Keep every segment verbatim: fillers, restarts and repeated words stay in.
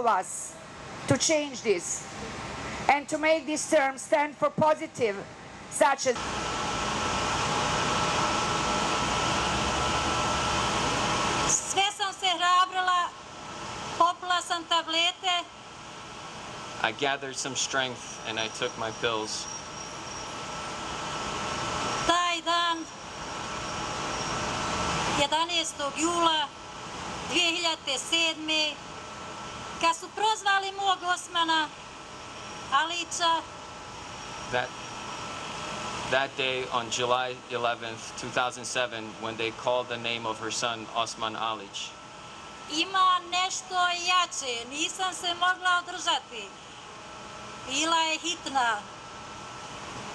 of us to change this and to make this term stand for positive, such as... Sve sam se hrabrila, popila sam tablete. I gathered some strength and I took my pills. Taj dan, jedanaestog jula dve hiljade sedme. Kad su prozvali mog Osmana Alića. That, that day on July eleventh, two thousand seven, when they called the name of her son Osman Alic. Ima nešto jače, nisam se mogla održati. Bila je hitna.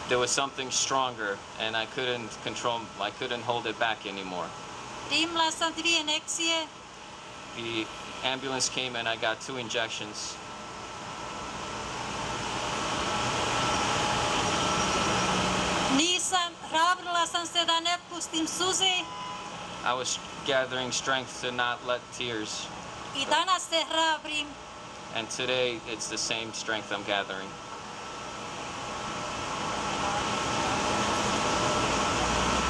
There was something stronger and I couldn't control, I couldn't hold it back anymore. Primila sam dvije injekcije. The ambulance came and I got two injections. Nisam, hrabrila sam se da ne pustim suze. I was gathering strength to not let tears. I danas se hrabrim. And today it's the same strength I'm gathering.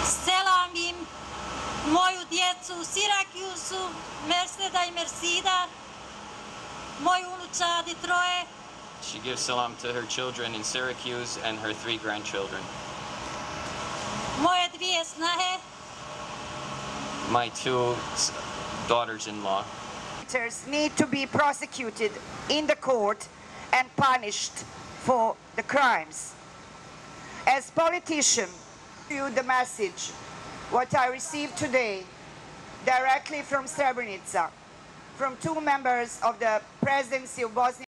Selamim moju djecu Sirakusu, Merceda I Mercida, moju unučadi troje. She gives salam to her children in Syracuse and her three grandchildren. Moje dvije snahe. My two daughters-in-law. Need to be prosecuted in the court and punished for the crimes. As politician, you the message what I received today directly from Srebrenica, from two members of the presidency of Bosnia